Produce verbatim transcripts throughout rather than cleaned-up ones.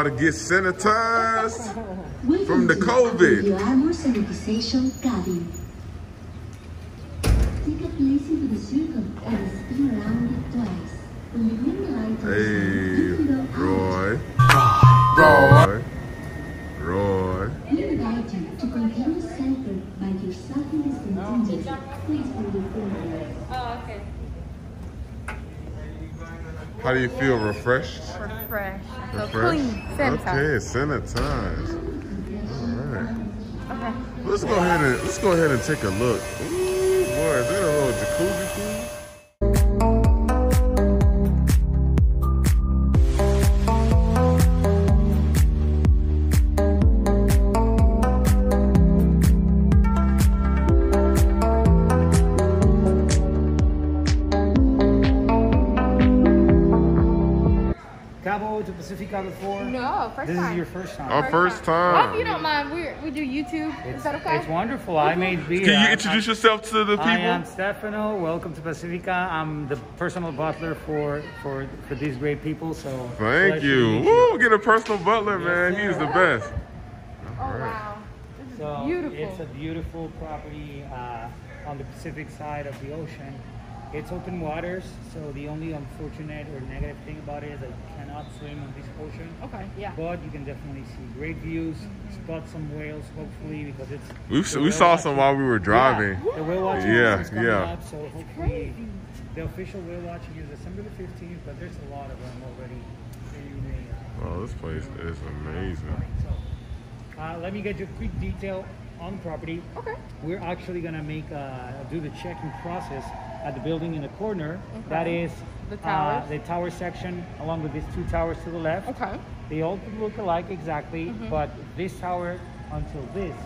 about to get sanitized from the COVID. Our sanitization cabin. Take a place into the circle and spin around it twice. When you bring the light on, hey, Roy. Roy. Roy. We invite you to continue center by your selfie distance. Please hold your phone. Oh, okay. How do you feel? Refreshed? Refreshed. I Refreshed? Feel clean. Okay, sanitized. All right. Okay. Let's go ahead and let's go ahead and take a look. Ooh, boy, is that a little jacuzzi pool? Before? No, first this time. This is your first time. Our first, first time. time. Well, if you don't mind, we we do YouTube. It's, is that okay? It's wonderful. Mm-hmm. I made beer. Can you introduce I'm, yourself to the people? I am Stefano. Welcome to Pacifica. I'm the personal butler for for, for these great people. So thank you. Woo, get a personal butler, man. Yes, he is the best. Oh right. Wow, this is so beautiful. It's a beautiful property uh, on the Pacific side of the ocean. It's open waters, so the only unfortunate or negative thing about it is that you cannot swim on this ocean. Okay, yeah. But you can definitely see great views, mm-hmm. spot some whales, hopefully, because it's... We've, we saw some while we were driving. Yeah, the whale watching yeah, is coming yeah. up, so it's hopefully crazy. The official whale watching is December the fifteenth, but there's a lot of them already. So you may, oh, this place you know, is amazing. So, uh, let me get you a quick detail on the property. Okay. We're actually going to make uh, do the check-in process at the building in the corner, okay. That is the tower, uh, the tower section, along with these two towers to the left. Okay. They all look alike exactly, mm-hmm. but this tower until this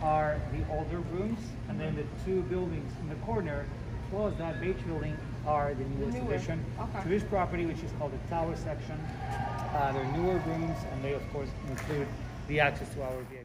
are the older rooms, mm-hmm. and then the two buildings in the corner, plus that beach building, are the newest newer. addition okay. to this property, which is called the tower section. Uh, they're newer rooms, and they of course include the access to our V I P.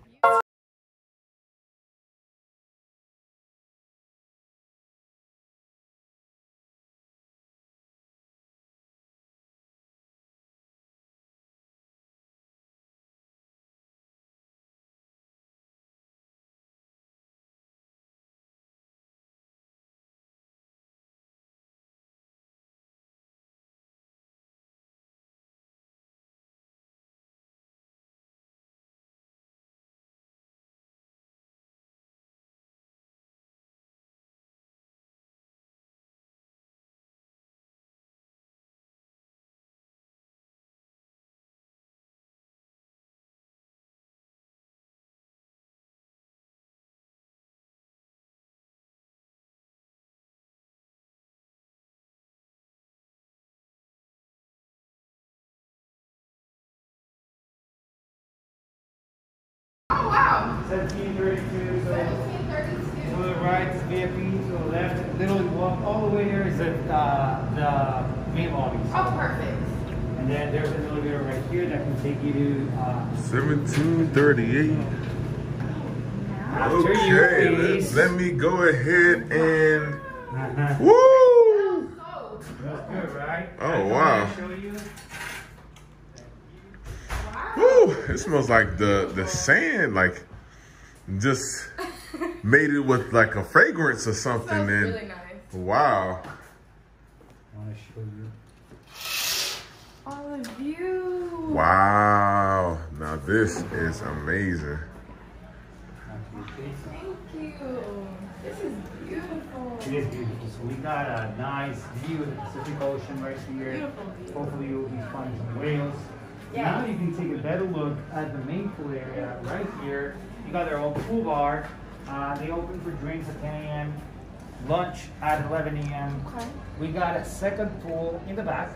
seventeen thirty-two, so seventeen thirty-two. To the right is V I P, to the left, literally walk all the way there is at, uh, the main lobby. Oh, perfect. And then there's an elevator right here that can take you to uh, seventeen thirty-eight. Okay, let, let me go ahead and woo! That was good, right? Oh, wow. Woo! It smells like the, the sand, like just made it with like a fragrance or something. Sounds and really nice. Wow. I want to show you all of you. Wow. Now this is amazing. Thank you. This is beautiful. It is beautiful. So we got a nice view of the Pacific Ocean right here. Beautiful view. Hopefully you'll be finding some whales. Yeah. Now you can take a better look at the main pool area right here. You got their own pool bar. Uh, they open for drinks at ten A M Lunch at eleven A M Okay. We got a second pool in the back.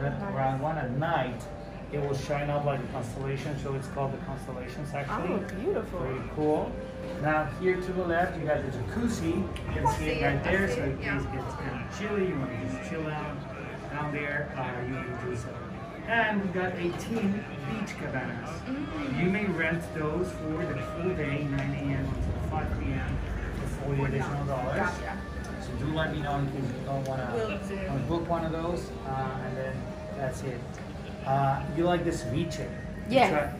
That around one at night, it will shine up like a constellation. So it's called the constellations actually. Oh, beautiful. Very cool. Now here to the left, you got the jacuzzi. You can see it right there. So it yeah. gets kind of chilly. You want to just chill out down there. Uh, you can do so. And we got eighteen beach cabanas. Mm-hmm. You may rent those for the full day, nine A M until five P M for forty additional dollars. Gotcha. So do let me know in case you don't want to book one of those. Uh, and then that's it. Uh, you like this ceviche? Yeah.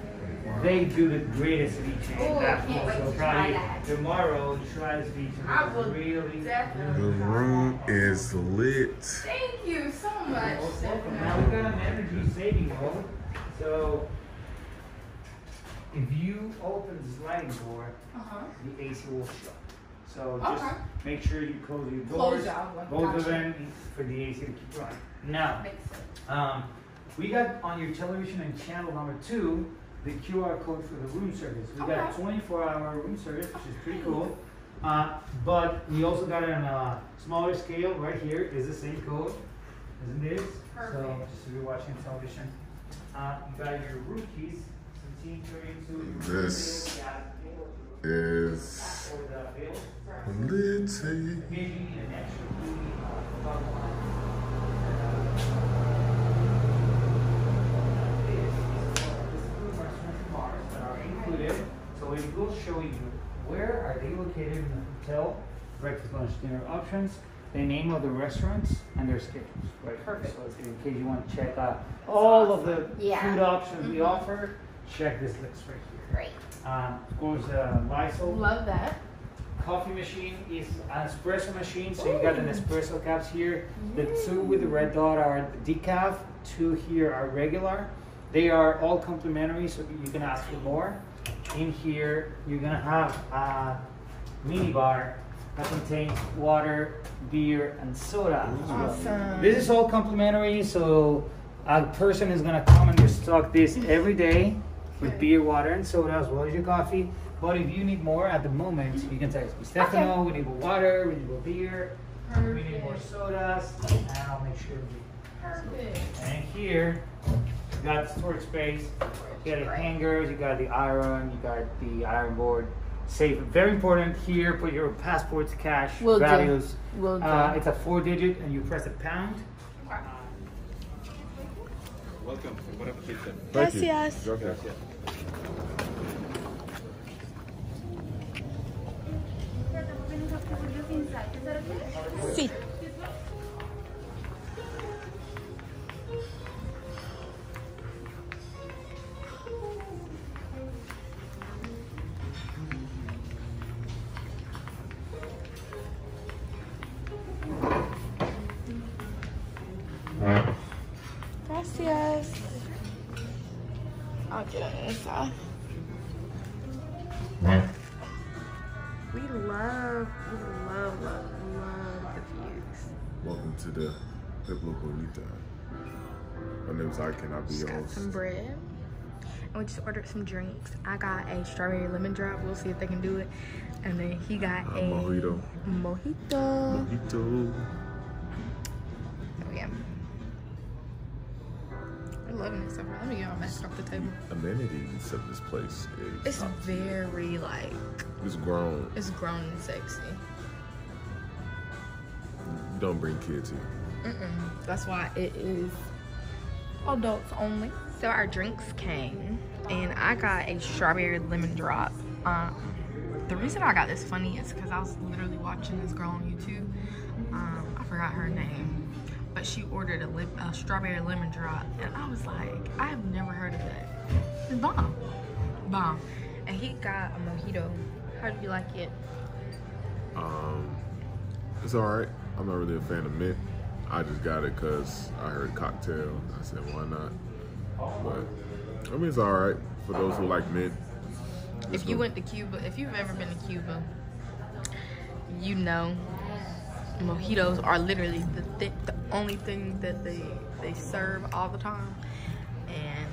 They do the greatest beach in that pool. So probably tomorrow, try this beach. I will really. The room is lit. Thank you so much. Welcome. Now we're gonna energy saving mode. So if you open the sliding door, uh-huh. the A C will shut. So just okay. make sure you close your doors, close both of them, for the A C to keep running. Now, um, we got on your television and channel number two the Q R code for the room service. We okay. got a twenty-four hour room service, which is pretty cool. Uh, but we also got it on a smaller scale right here. Is the same code, isn't it? Perfect. So just if you're watching television, uh, you got your room keys. This is litty. So we will show you where are they located in the hotel, breakfast, lunch, dinner options, the name of the restaurants, and their schedules. Right. Perfect. So in case you want to check out all awesome. of the yeah. food options mm-hmm. we offer, check this list right here. Great. Um, of course, uh, Lysol. Love that. Coffee machine is an espresso machine, so Ooh. you got an espresso cups here. Mm. The two with the red dot are the decaf. Two here are regular. They are all complimentary, so you can ask for more. In here, you're gonna have a mini bar that contains water, beer, and soda. Awesome. This is all complimentary, so a person is gonna come and restock this every day with beer, water, and soda, as well as your coffee. But if you need more at the moment, you can text me, Stefano, okay. we need more water, we need more beer, Perfect. we need more sodas, and I'll make sure we Perfect. And here, you got storage space, you got the hangers, you got the iron, you got the iron board. Safe, very important here, put your passports, cash, Will values. Do. Will uh, do. It's a four digit and you press a pound. Wow. Welcome. Gracias. Gracias. Gracias. Sí. Gracias. I'll get on this side. We love, we love, love, love the views. Welcome to the Pueblo Bonito. My name is I Cannot Be Yours. Got some bread. And we just ordered some drinks. I got a strawberry lemon drop. We'll see if they can do it. And then he got a, a mojito. Mojito. Mojito. Oh, yeah. Loving this stuff. Let me get all messed off the table. Amenities of this place is it's very like it's grown. It's grown and sexy. Don't bring kids here. Mm-mm. That's why it is adults only. So our drinks came, and I got a strawberry lemon drop. Um, the reason I got this funny is because I was literally watching this girl on YouTube. Um, I forgot her name. But she ordered a, lip, a strawberry lemon drop, and I was like, I have never heard of that. It's bomb, bomb. And he got a mojito. How do you like it? Um, it's all right. I'm not really a fan of mint. I just got it because I heard cocktail. I said, why not? But I mean, it's all right for those who like mint. If you went to Cuba, if you've ever been to Cuba, you know. Mojitos are literally the, th the only thing that they they serve all the time, and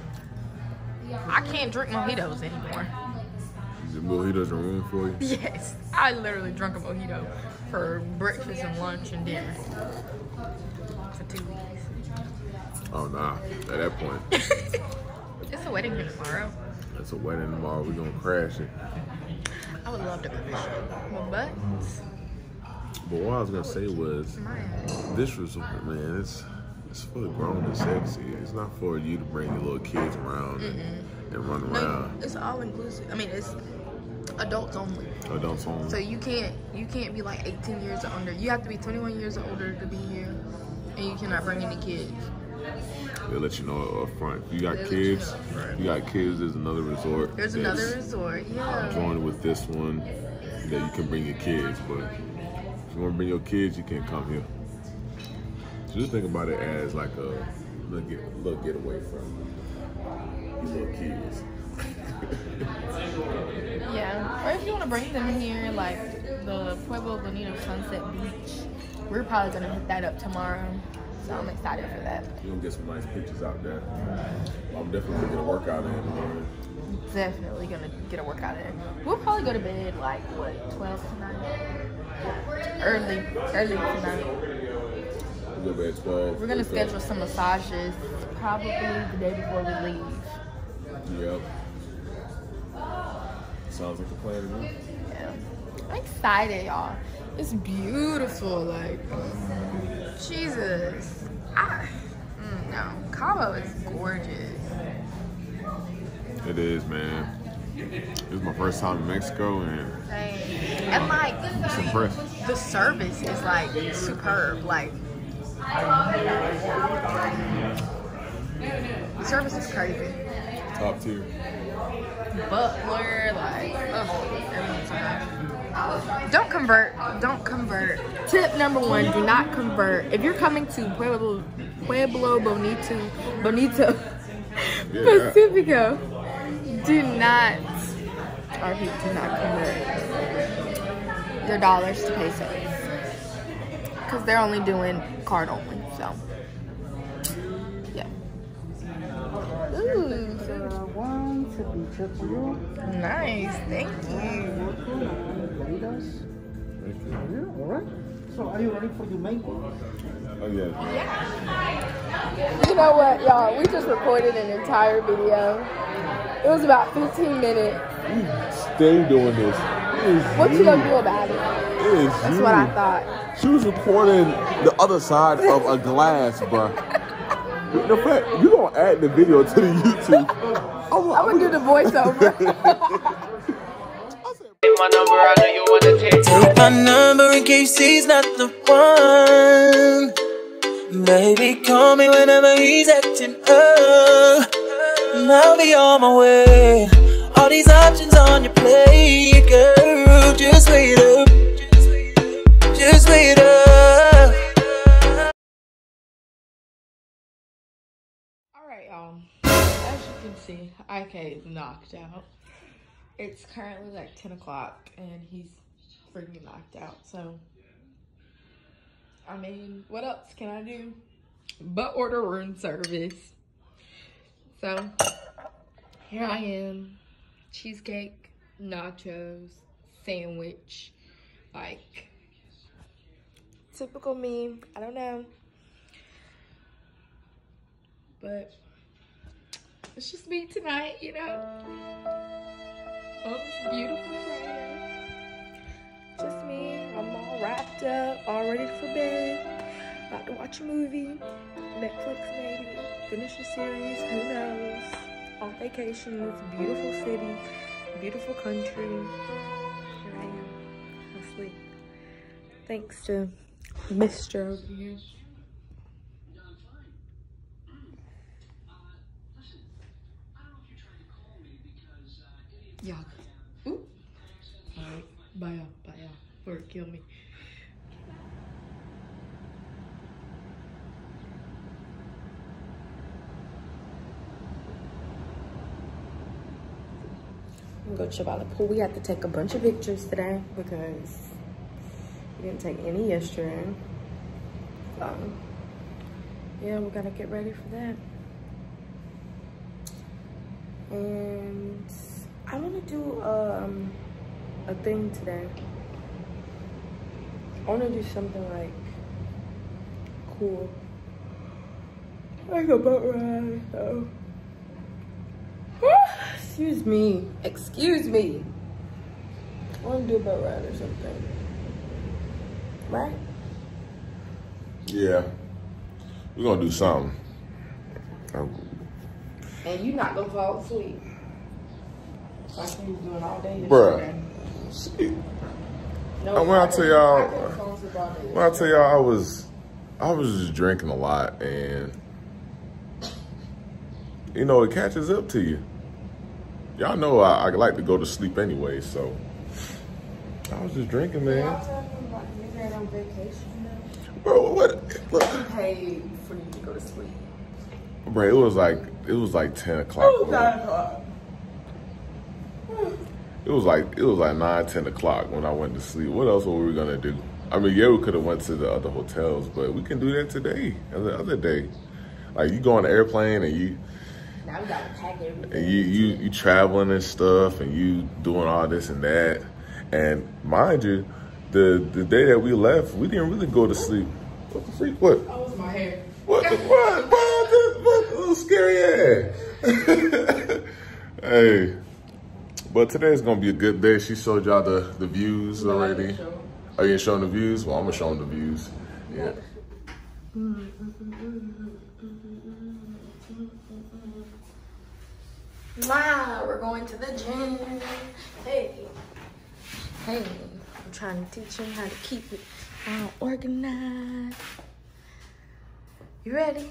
I can't drink mojitos anymore. The mojitos are ruined for you? Yes, I literally drank a mojito for breakfast and lunch and dinner for two weeks. Oh nah, at that point. It's a wedding here tomorrow. It's a wedding tomorrow. We're gonna crash it. I would love to crash it, but. But what I was gonna say was, this resort, man, it's it's for the grown and sexy. It's not for you to bring your little kids around and, mm-hmm. and run around. No, it's all inclusive. I mean, it's adults only. Adults only. So you can't you can't be like eighteen years or under. You have to be twenty-one years or older to be here, and you cannot bring any kids. They'll let you know up front. You got kids. You got kids. There's another resort. There's another resort. Yeah. Joined with this one that you can bring your kids. But if you want to bring your kids, you can't come here. So just think about it as like a little get, little getaway from your little kids. Yeah. Or if you want to bring them here, like the Pueblo Bonito Sunset Beach. We're probably gonna hit that up tomorrow. So I'm excited for that. You're gonna get some nice pictures out there. I'm definitely gonna get a workout in tomorrow. Definitely gonna get a workout in. We'll probably go to bed like what, twelve tonight? Early, early tonight. We'll go to bed at twelve. We're gonna schedule some massages probably the day before we leave. Yep. Sounds like a plan to me. Yeah. I'm excited, y'all. It's beautiful, like, Jesus. I, no, Cabo is gorgeous. It is, man. It's my first time in Mexico, and and like the service is like superb. Like, the service is crazy. Top tier. Butler, like, oh, everyone's around. Don't convert. Don't convert. Tip number one, do not convert. If you're coming to Pueblo, Pueblo Bonito, Bonito yeah. Pacifico, do not, or he, do not convert your dollars to pesos. Because they're only doing card only, so. Yeah. Ooh. Nice, thank you. Yeah, all right. So, are you ready for your main course? Oh yeah. You know what, y'all? We just recorded an entire video. It was about fifteen minutes. You stay doing this. What you, you gonna do about it? It is That's you. what I thought. She was recording the other side of a glass, bruh. The fact you gonna add the video to the YouTube. I'm, I'm, I'm gonna do the voiceover. My number, I know you wanna take it. My number in case he's not the one. Baby, call me whenever he's acting up, and I'll be on my way. All these options on your plate, girl, just wait up, just wait up. Alright, y'all, as you can see, I K's knocked out. It's currently like ten o'clock and he's freaking knocked out. So, I mean, what else can I do but order room service? So, here I am. Cheesecake, nachos, sandwich. Like, typical me. I don't know. But, it's just me tonight, you know? Oh, it's beautiful Friday. Just me. I'm all wrapped up, all ready for bed. About to watch a movie. Netflix maybe. Finish a series. Who knows? On vacation in this beautiful city, beautiful country. Here I am. Asleep. Thanks to Mister over here. Y'all. Ooh. Alright. Bye y'all. Bye y'all. Before it kill me. I'm gonna go chill by the pool. We have to take a bunch of pictures today because we didn't take any yesterday. So yeah, we gotta get ready for that. And I want to do um, a thing today. I want to do something like cool, like a boat ride. So. Excuse me, excuse me. I want to do a boat ride or something, right? Yeah, we're gonna do something. Um, and you're not gonna fall asleep. Like you was doing all day yesterday. Bruh. No, when I tell y'all, when I tell y'all, I was, I was just drinking a lot, and you know, it catches up to you. Y'all know I, I like to go to sleep anyway, so I was just drinking, man. Y'all talking about you guys on vacation now? Bro, what? Look. You paid for you to go to sleep. Bro, it was like it was like ten o'clock. It was nine o'clock. It was like it was like nine, ten o'clock when I went to sleep. What else were we gonna do? I mean, yeah, we could have went to the other hotels, but we can do that today, the other day. Like you go on the airplane and you. Now we gotta pack everything. And you you you traveling and stuff, and you doing all this and that, and mind you, the the day that we left, we didn't really go to sleep. What the freak? What? That was my hair. What the what? What? What? Little scary ass. Hey, but today's gonna be a good day. She showed y'all the the views no, already. Are you showing the views? Well, I'm gonna show them the views. Yeah. Wow, we're going to the gym. Hey, hey, I'm trying to teach him how to keep it all organized. You ready?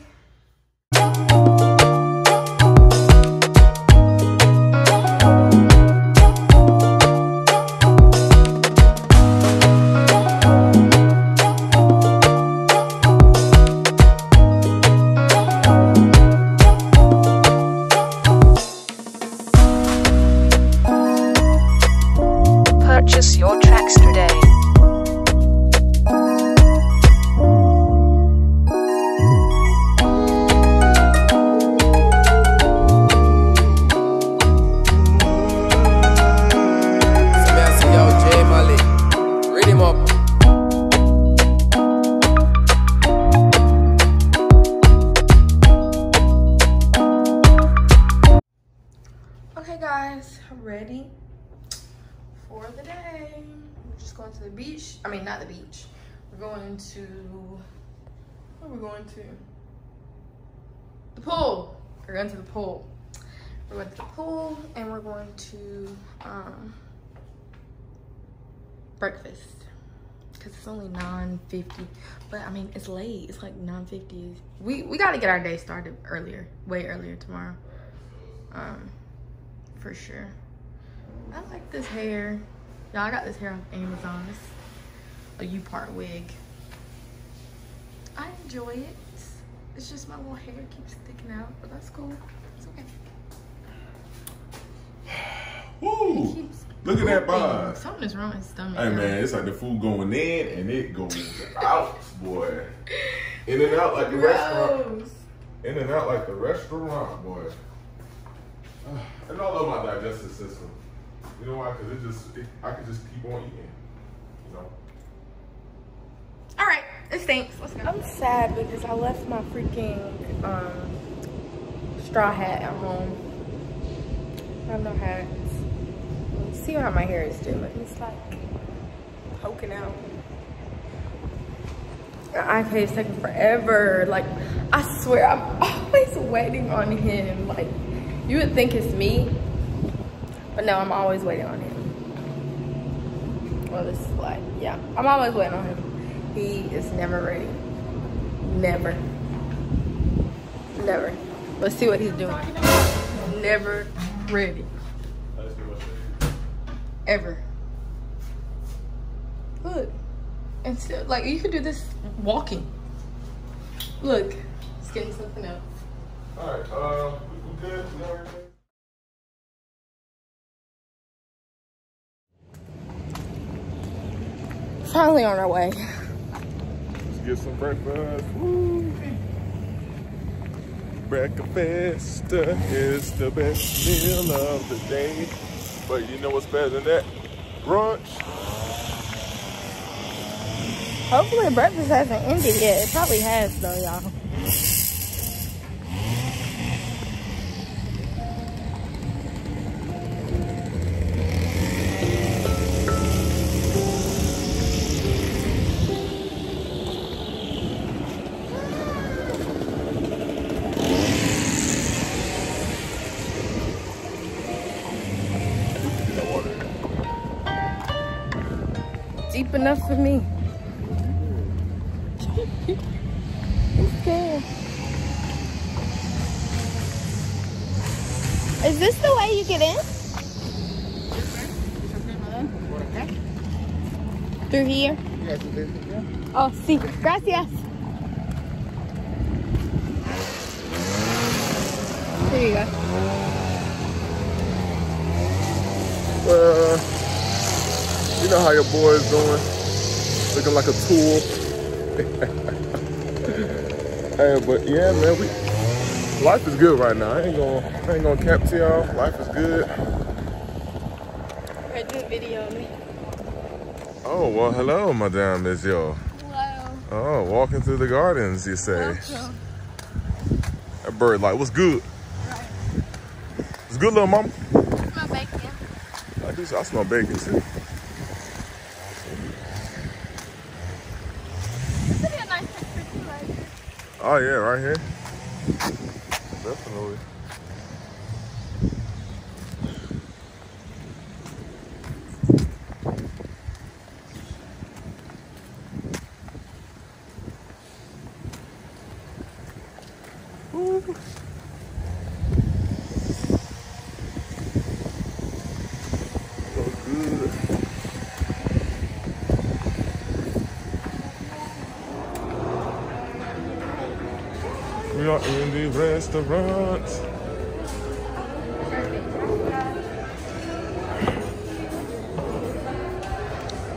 I mean, not the beach. We're going to, where are we going to? The pool. We're going to the pool. We're going to the pool and we're going to um, breakfast. Cause it's only nine fifty, but I mean, it's late. It's like nine fifty. We, we gotta get our day started earlier, way earlier tomorrow, um, for sure. I like this hair. Y'all, I got this hair on Amazon. It's a U-part wig. I enjoy it. It's just my little hair keeps sticking out, but that's cool. It's okay. Woo! Look at that bun. Something is wrong with his stomach. Hey, man, it's like the food going in and it goes out, boy. In and out like the Gross. restaurant. In and out like the restaurant, boy. And all over my digestive system. You know why? Because it just, it, I could just keep on eating, you know? All right, it stinks, let's go. I'm sad because I left my freaking um, straw hat at home. I have no hats. Let's see how my hair is doing. It's like poking out. I can't, it's taking forever. Like, I swear, I'm always waiting on him. Like, you would think it's me. But no, I'm always waiting on him. Well, this is like, yeah. I'm always waiting on him. He is never ready. Never. Never. Let's see what he's doing. Never ready. Ever. Look. And still, like, you could do this walking. Look. It's getting something else. All right. Uh, we good? Finally on our way. Let's get some breakfast. Woo. Breakfast is the best meal of the day. But you know what's better than that? Brunch. Hopefully breakfast hasn't ended yet. It probably has though, y'all. Deep enough for me. I'm scared. Is this the way you get in? Through here? Yes, it is. Oh, sí. Gracias. There you go. Well, you know how your boy is doing. Looking like a tool. Hey, but yeah, man, we... Life is good right now. I ain't gonna, I ain't gonna cap to y'all. Life is good. Are you videoing? Oh, well, hello, Madame Monsieur. Hello. Oh, walking through the gardens, you say. Welcome. That bird like, what's good? Right. It's good, little mama. I smell bacon. I do, I smell bacon, too. This would be a nice picture right here. Oh, yeah, right here. Definitely. Ooh. So good. We are in the restaurant.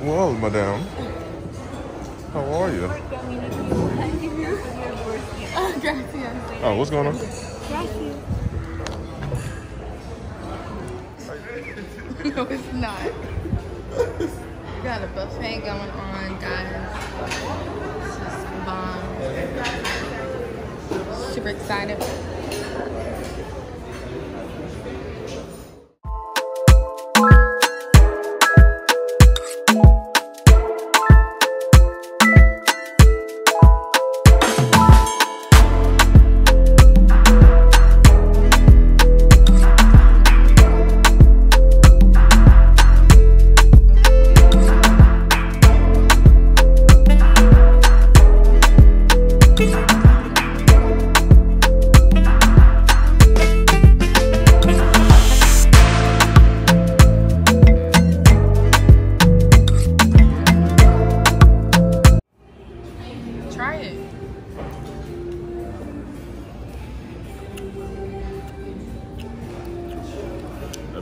Well, madam, how are you? Oh, what's going on? No, it's not. We got a buffet going on, guys. It's just bomb. Super excited.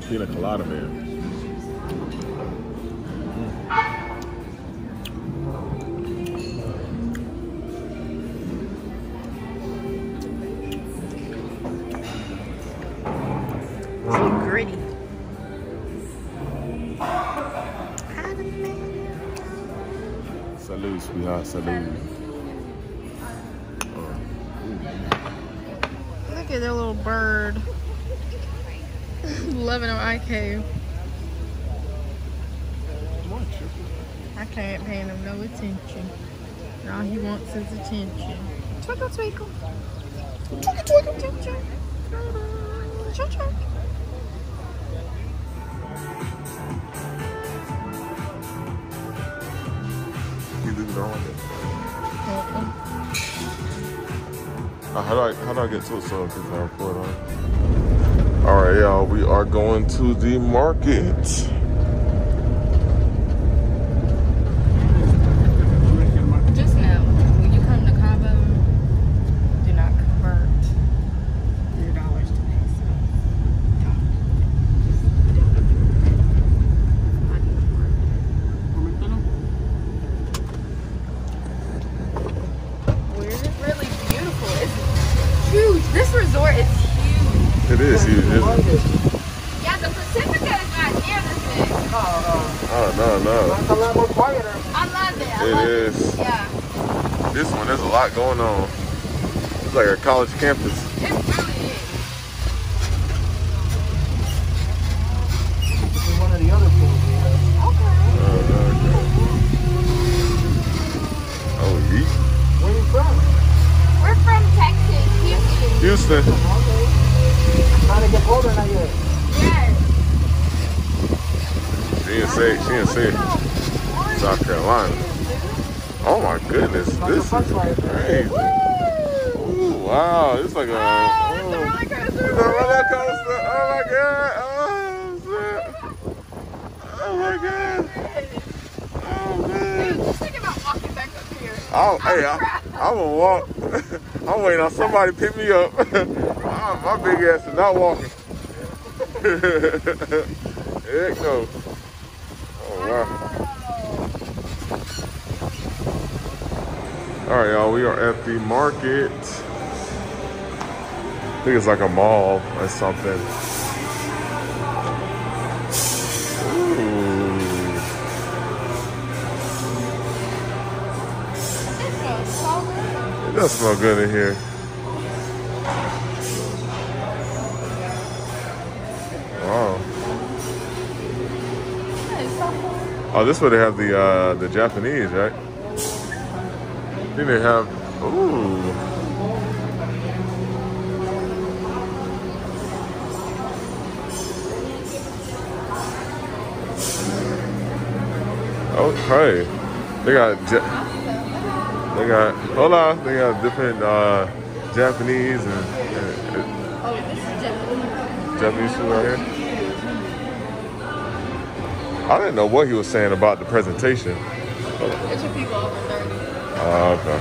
Pina colada, man. Mm. So gritty. Salud, sweetheart. Salud. Look at that little bird. Loving them, I can't. I can't pay him no attention. All he wants is attention. Twinkle, twinkle. Twinkle, twinkle, twinkle. Choo choo. You did it wrong. Uh-uh. Uh, how do I, how do I get to it so I can report on it? All right, y'all, we are going to the market. Just know, when you come to Cabo, do not convert your dollars to pesos. Where is it really beautiful? It's huge. This resort is huge. It is huge, isn't it? Yeah, the Pacifica is not near this big. Oh, no, no. Oh, no, no. It's a lot more quieter. I love it. I it love is. It. Yeah. This one, there's a lot going on. It's like a college campus. It really is. This is one of the other pools we have. Okay. Oh, no, no. Oh, yeet. Where are you from? We're from Texas, Houston. Houston. Trying to get older than I am. Yes. She didn't say, she didn't say South Carolina. Oh my goodness, this is crazy. Ooh, wow, it's like a, oh, it's a roller coaster. It's a roller coaster. Oh my god! Oh, snap. Oh my god! Oh man! Dude, just think about walking back up here. Oh, hey, I'm gonna walk. I'm waiting on somebody to pick me up. Oh, my big ass is not walking. There it goes. Oh wow! All right, y'all. We are at the market. I think it's like a mall or something. Ooh. It does smell good in here. Wow. Oh, this is where they have the uh, the Japanese, right? I think they have. Ooh. Okay, they got, they got, hola, they got different uh, Japanese and, and, and oh, this is Japanese. Japanese food right here. I didn't know what he was saying about the presentation. It should be over thirty. Oh, okay.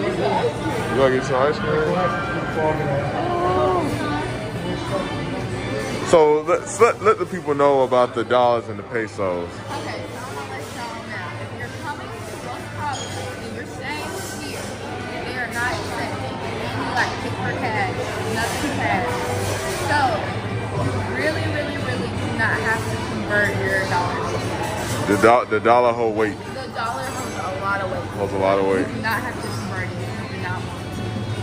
You want to get some ice cream? Oh. So let's, let, let the people know about the dollars and the pesos. Okay, so I'm going to let y'all know. If you're coming to Los Cabos and you're staying here, they are not accepting any like pick for cash, nothing cash. So you really, really, really do not have to convert your dollars to cash. The, do the dollar whole weight. The dollar holds a lot of weight. Holds a lot of weight. You do not have to convert it.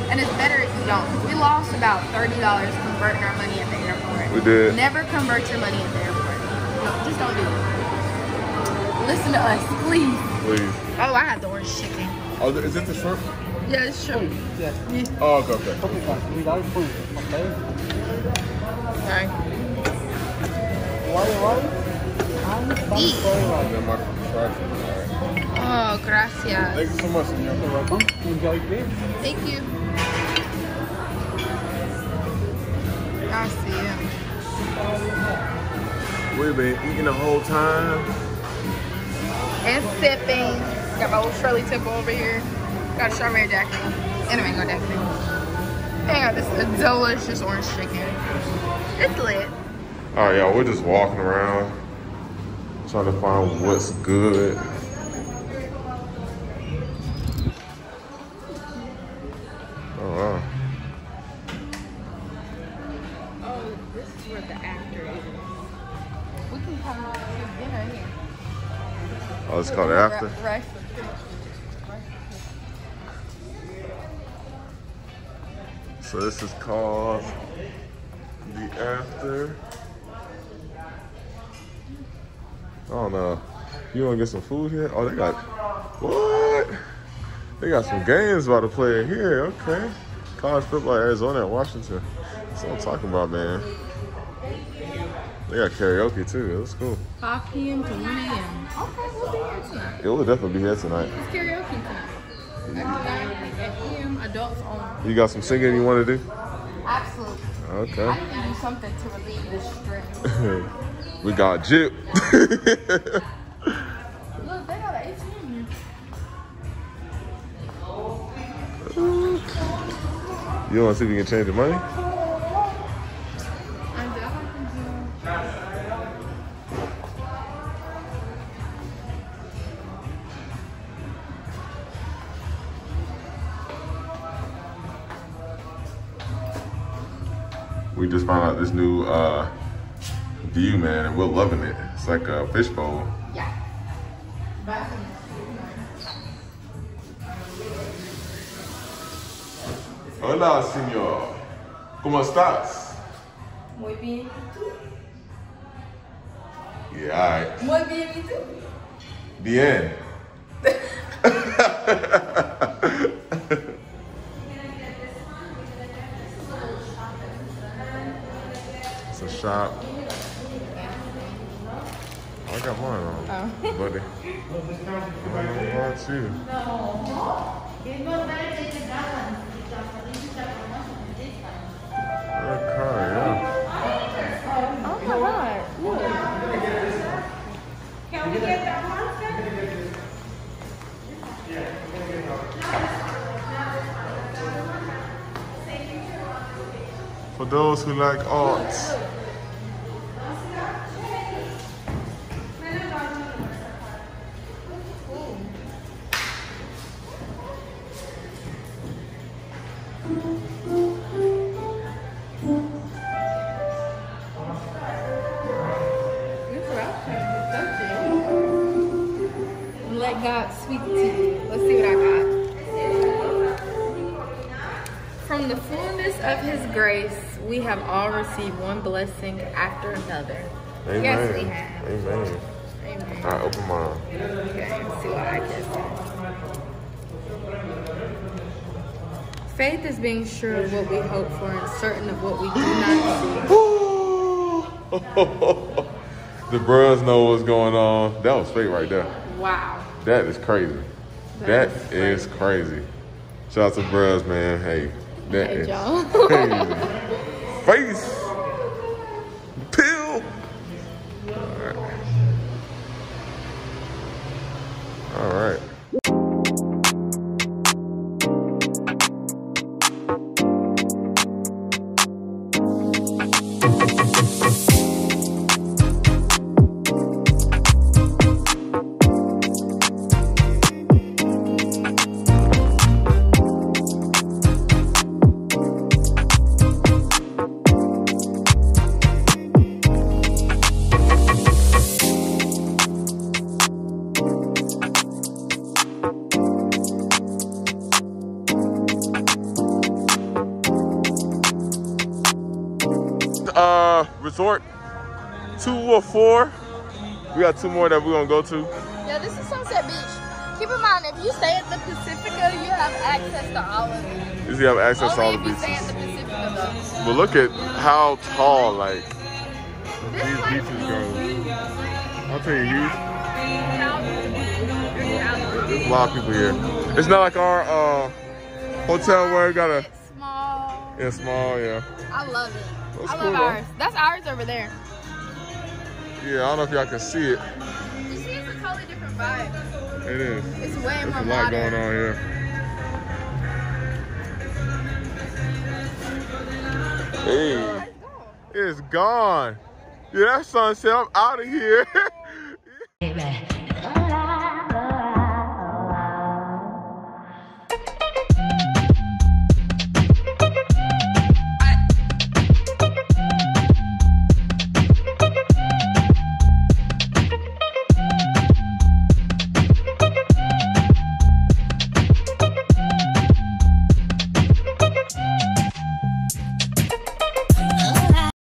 And it's better if you don't. We lost about thirty dollars converting our money at the airport. We did. Never convert your money at the airport. No, just don't do it. Listen to us, please. Please. Oh, I had the worst chicken. Oh, is it the shrimp? Yeah, it's shrimp. Yeah. yeah. Oh, okay, okay. Okay. Eat. Oh, gracias. Thank you so much. Thank you. I see him. We've been eating the whole time. And sipping. Got my old Shirley Temple over here. Got a strawberry jacket. And a mango jacket. And got this delicious orange chicken. It's lit. Alright y'all, we're just walking around. Trying to find what's good. Oh, it's called after. So this is called the after. Oh no, you wanna get some food here? Oh, they got what? They got some games about to play in here. Okay, college football, Arizona and Washington. That's what I'm talking about, man. They got karaoke too. It was cool. five P M to one A M Okay, we'll be here tonight. Yeah, we'll definitely be here tonight. It's karaoke tonight. At nine P M adults only. You got some singing you want to do? Absolutely. Okay. I need to do something to relieve this stress. We got Jip. Look, they got an A T M here. You want to see if you can change the money? We just found out this new uh, view, man, and we're loving it. It's like a fishbowl. Yeah. Hola, señor. ¿Cómo estás? Muy bien. Yeah, all right. Muy bien, ¿y tú? Bien. shop. I got mine on, oh. buddy. What about you? Okay, yeah. Oh my God, look. Can we get that one? For those who like arts. Let God speak to you. Let's see what I got. From the fullness of His grace, we have all received one blessing after another. Amen. Yes, we have. Amen. Amen. All right, open mine. Okay, let's see what I guess. Faith is being sure of what we hope for and certain of what we do not see. The bros know what's going on. That was fake right there. Wow. That is crazy. That, that is crazy. crazy. Shout out to bros, man. Hey, that hey, is John. crazy. Face pill. Alright. Alright. Resort two or four. We got two more that we're gonna go to. Yeah, this is Sunset Beach. Keep in mind, if you stay at the Pacifica, you have access to all of it. If you have access Only to all the beaches. Stay at the Pacifica, but look at how tall like this these like beaches go. I'll tell you, huge. There's a lot of people here. It's not like our uh, hotel where we gotta. It's small. Yeah, small. Yeah. I love it. That's I cool, love ours. Though. That's ours over there. Yeah, I don't know if y'all can see it. You see, it's a totally different vibe. It is. It's way There's more a lot modern. going on here. Hey, oh, it's, gone. it's gone. Yeah, that sunset. I'm out of here.